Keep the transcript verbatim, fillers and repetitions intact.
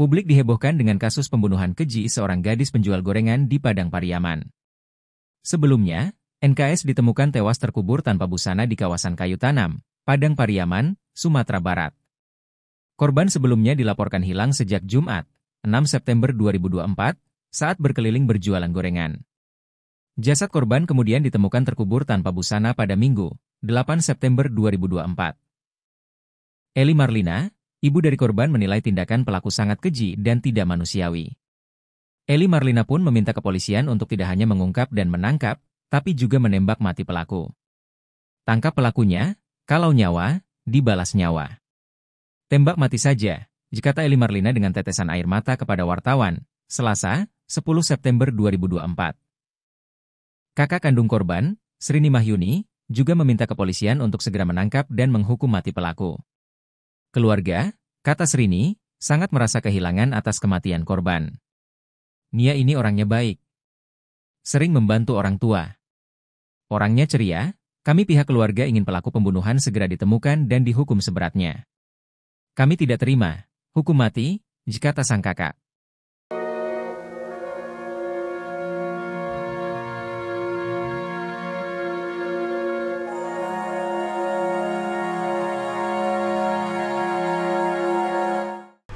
Publik dihebohkan dengan kasus pembunuhan keji seorang gadis penjual gorengan di Padang Pariaman. Sebelumnya, N K S ditemukan tewas terkubur tanpa busana di kawasan Kayu Tanam, Padang Pariaman, Sumatera Barat. Korban sebelumnya dilaporkan hilang sejak Jumat, enam September dua ribu dua puluh empat, saat berkeliling berjualan gorengan. Jasad korban kemudian ditemukan terkubur tanpa busana pada Minggu, delapan September dua ribu dua puluh empat. Elly Marlina, ibu dari korban, menilai tindakan pelaku sangat keji dan tidak manusiawi. Elly Marlina pun meminta kepolisian untuk tidak hanya mengungkap dan menangkap, tapi juga menembak mati pelaku. Tangkap pelakunya, kalau nyawa, dibalas nyawa. Tembak mati saja, kata Elly Marlina dengan tetesan air mata kepada wartawan, Selasa, sepuluh September dua ribu dua puluh empat. Kakak kandung korban, Sri Nihayuni, juga meminta kepolisian untuk segera menangkap dan menghukum mati pelaku. Keluarga, kata Sri Nihayuni, sangat merasa kehilangan atas kematian korban. Nia ini orangnya baik. Sering membantu orang tua. Orangnya ceria, kami pihak keluarga ingin pelaku pembunuhan segera ditemukan dan dihukum seberatnya. Kami tidak terima hukum mati, kata sang kakak.